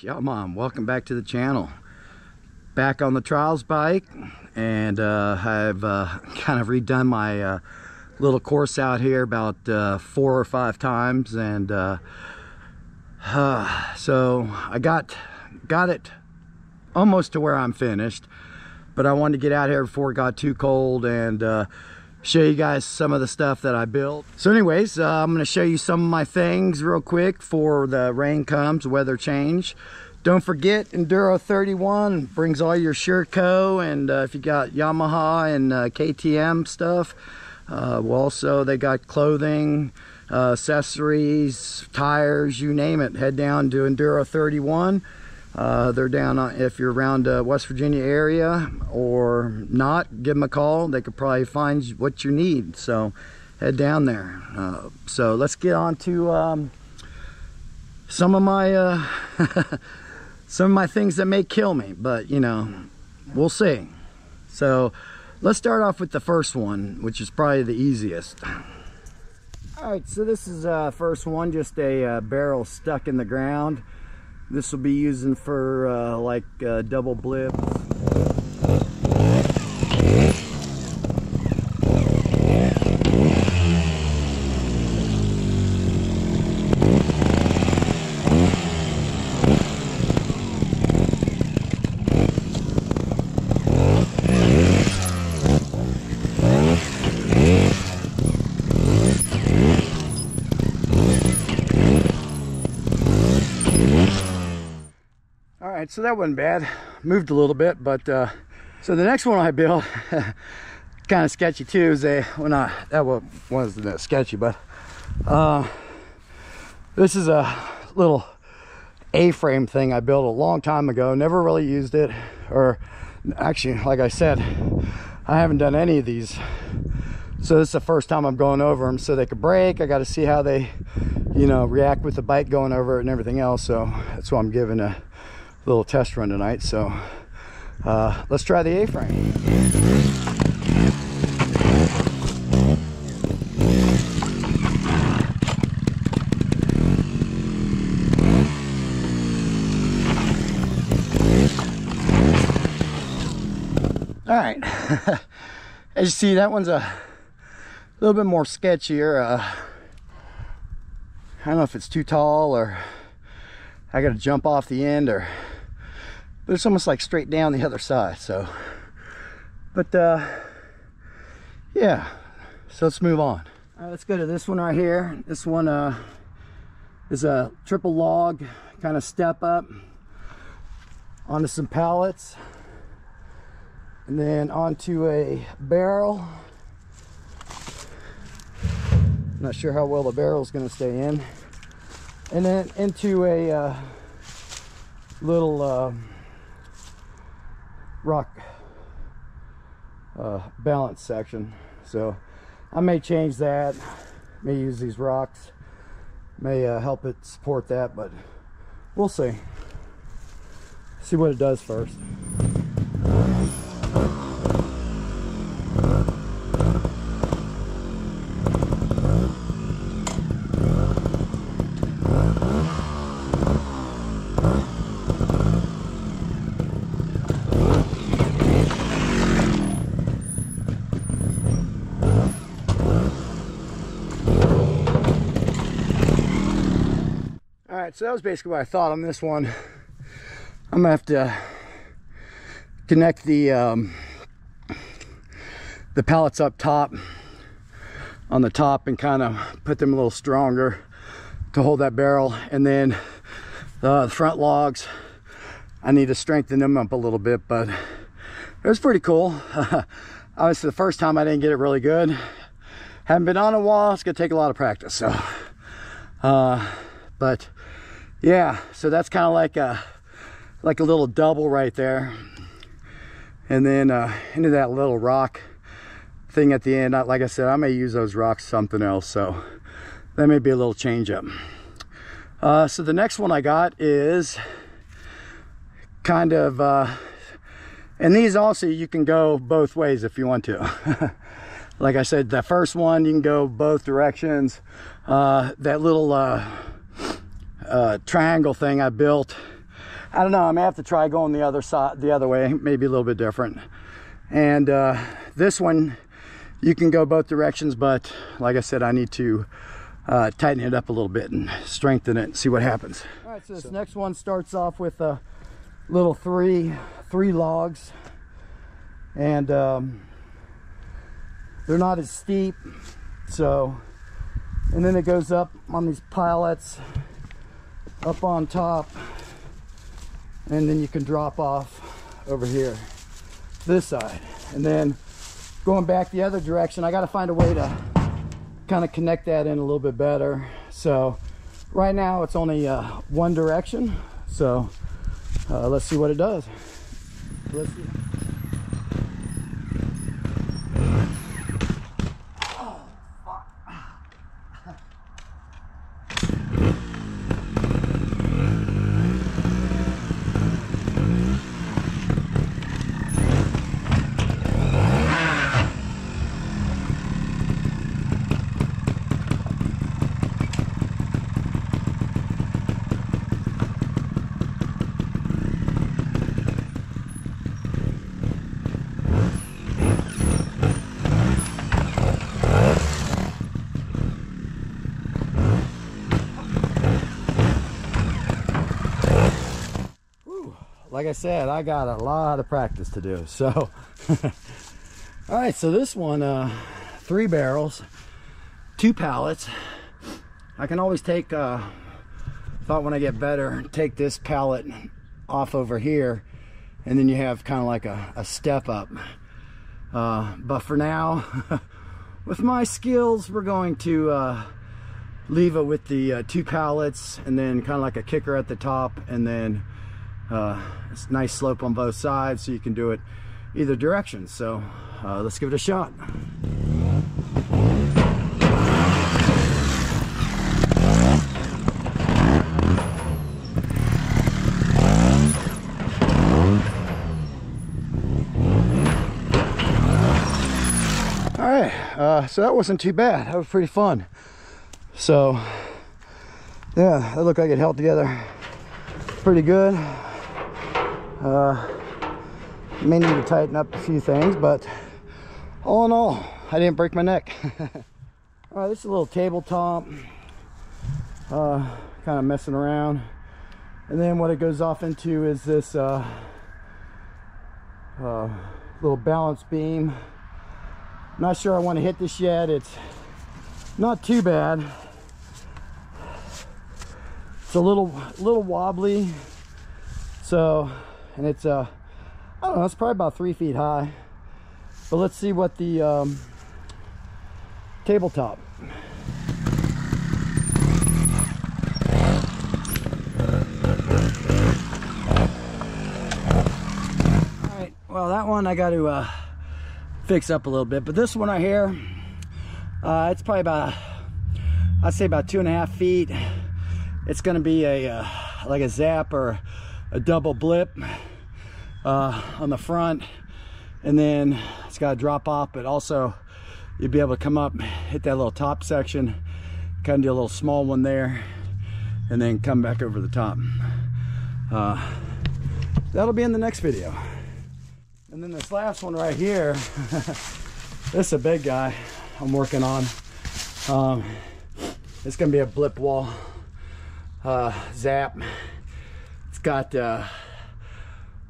Yo mom, welcome back to the channel. Back on the trials bike, and I've kind of redone my little course out here about 4 or 5 times, and so I got it almost to where I'm finished, but I wanted to get out here before it got too cold and show you guys some of the stuff that I built. So anyways, I'm going to show you some of my things real quick for the rain comes, weather change. Don't forget, Enduro 31 brings all your Sherco, and if you got Yamaha and KTM stuff, well, also they got clothing, accessories, tires, you name it. Head down to Enduro 31. They're down on, if you're around West Virginia area or not, give them a call. They could probably find what you need, so head down there. So let's get on to some of my some of my things that may kill me, but you know, we'll see. So let's start off with the first one, which is probably the easiest. All right, so this is first one, just a barrel stuck in the ground. This will be using for like double blips. So that wasn't bad, moved a little bit, but so the next one I built kind of sketchy too. Is a well, not that one wasn't that sketchy, but this is a little A-frame thing I built a long time ago, never really used it, or actually, like I said, I haven't done any of these, so this is the first time I'm going over them. So they could break, I got to see how they, you know, react with the bike going over it and everything else. So that's why I'm giving a little test run tonight. So let's try the A-frame. All right, as you see, that one's a little bit more sketchier. I don't know if it's too tall or I got to jump off the end, or but it's almost like straight down the other side. So, but yeah, so let's move on. All right, let's go to this one right here. This one is a triple log kind of step up onto some pallets and then onto a barrel. I'm not sure how well the barrel's going to stay in, and then into a little rock balance section. So I may change that, may use these rocks, may help it support that, but we'll see what it does first. So that was basically what I thought on this one. I'm gonna have to connect the pallets up top on the top and kind of put them a little stronger to hold that barrel, and then the front logs, I need to strengthen them up a little bit, but it was pretty cool. Obviously the first time I didn't get it really good, haven't been on a while, it's gonna take a lot of practice. So but yeah, so that's kind of like a little double right there, and then into that little rock thing at the end. Like I said, I may use those rocks something else, so that may be a little change up. So the next one I got is kind of, and these also you can go both ways if you want to. Like I said, the first one you can go both directions. That little triangle thing I built I don't know, I may have to try going the other side, the other way, maybe a little bit different. And this one, you can go both directions, but like I said, I need to tighten it up a little bit and strengthen it and see what happens. All right, so this next one starts off with a little three logs, and they're not as steep, so, and then it goes up on these pallets up on top, and then you can drop off over here this side, and then going back the other direction. I got to find a way to kind of connect that in a little bit better. So right now it's only one direction, so let's see what it does. Let's see. Like I said, I got a lot of practice to do, so. All right, so this one, three barrels, two pallets. I can always take, thought when I get better, take this pallet off over here, and then you have kind of like a step up. But for now, with my skills, we're going to leave it with the two pallets, and then kind of like a kicker at the top, and then it's a nice slope on both sides, so you can do it either direction. So let's give it a shot. All right, so that wasn't too bad. That was pretty fun. So yeah, that looked like it held together pretty good. May need to tighten up a few things, but all in all, I didn't break my neck. All right, this is a little tabletop, kind of messing around, and then what it goes off into is this little balance beam. I'm not sure I want to hit this yet. It's not too bad. It's a little wobbly, so. And it's I don't know, it's probably about 3 feet high, but let's see what the tabletop. All right, well, that one I got to fix up a little bit, but this one right here, it's probably about, I'd say about 2.5 feet. It's going to be a like a zap or a double blip on the front, and then it's got to drop off, but also you'll be able to come up, hit that little top section, kind of do a little small one there, and then come back over the top. That'll be in the next video. And then this last one right here, this is a big guy I'm working on. It's gonna be a blip wall zap. Got I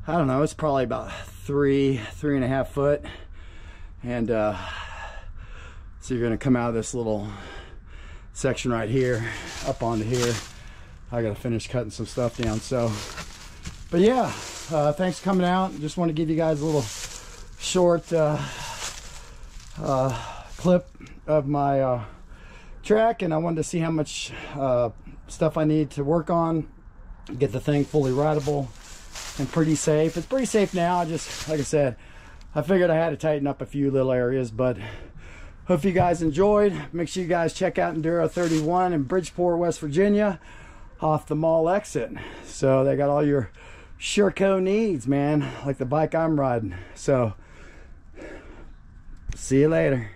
don't know, it's probably about 3.5 foot, and so you're gonna come out of this little section right here up onto here. I gotta finish cutting some stuff down, so, but yeah, thanks for coming out. Just want to give you guys a little short clip of my track, and I wanted to see how much stuff I need to work on, get the thing fully rideable and pretty safe. It's pretty safe now. I just, like I said, I figured I had to tighten up a few little areas, but hope you guys enjoyed. Make sure you guys check out Enduro 31 in Bridgeport, West Virginia, off the mall exit. So they got all your Sherco needs, man, like the bike I'm riding. So see you later.